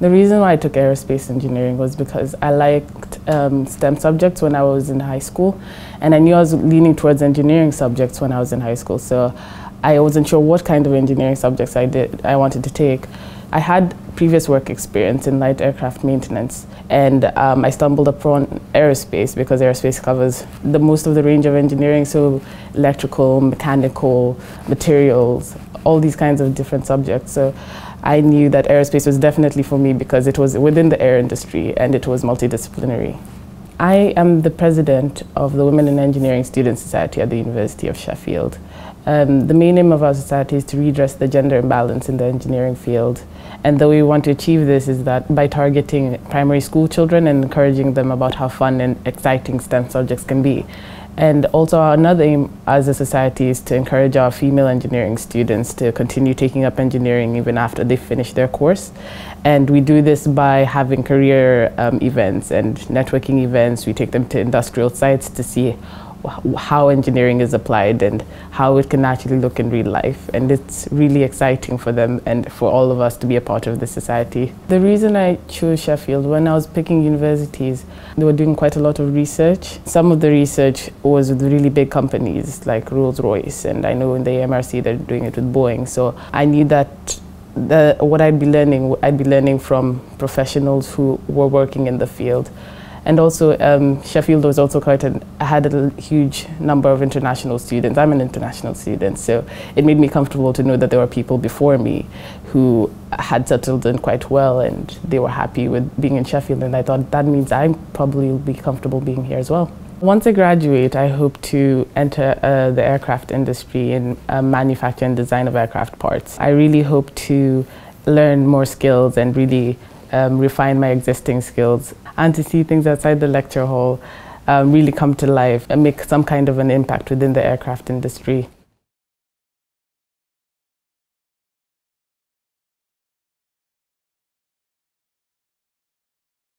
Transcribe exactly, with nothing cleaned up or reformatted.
The reason why I took aerospace engineering was because I liked um, STEM subjects when I was in high school, and I knew I was leaning towards engineering subjects when I was in high school, so I wasn't sure what kind of engineering subjects I did I wanted to take. I had previous work experience in light aircraft maintenance, and um, I stumbled upon aerospace because aerospace covers the most of the range of engineering, so electrical, mechanical, materials, all these kinds of different subjects. So I knew that aerospace was definitely for me because it was within the air industry and it was multidisciplinary. I am the president of the Women in Engineering Student Society at the University of Sheffield. Um, the main aim of our society is to redress the gender imbalance in the engineering field, and the way we want to achieve this is that by targeting primary school children and encouraging them about how fun and exciting STEM subjects can be. And also another aim as a society is to encourage our female engineering students to continue taking up engineering even after they finish their course. And we do this by having career um, events and networking events. We take them to industrial sites to see how engineering is applied and how it can actually look in real life. And it's really exciting for them and for all of us to be a part of the society. The reason I chose Sheffield, when I was picking universities, they were doing quite a lot of research. Some of the research was with really big companies like Rolls-Royce, and I know in the A M R C they're doing it with Boeing, so I knew that the, what I'd be learning, I'd be learning from professionals who were working in the field. And also, um, Sheffield was also quite an, had a huge number of international students. I'm an international student, so it made me comfortable to know that there were people before me who had settled in quite well and they were happy with being in Sheffield, and I thought that means I probably will be comfortable being here as well. Once I graduate, I hope to enter uh, the aircraft industry in uh, manufacture and design of aircraft parts. I really hope to learn more skills and really Um, refine my existing skills, and to see things outside the lecture hall um, really come to life and make some kind of an impact within the aircraft industry.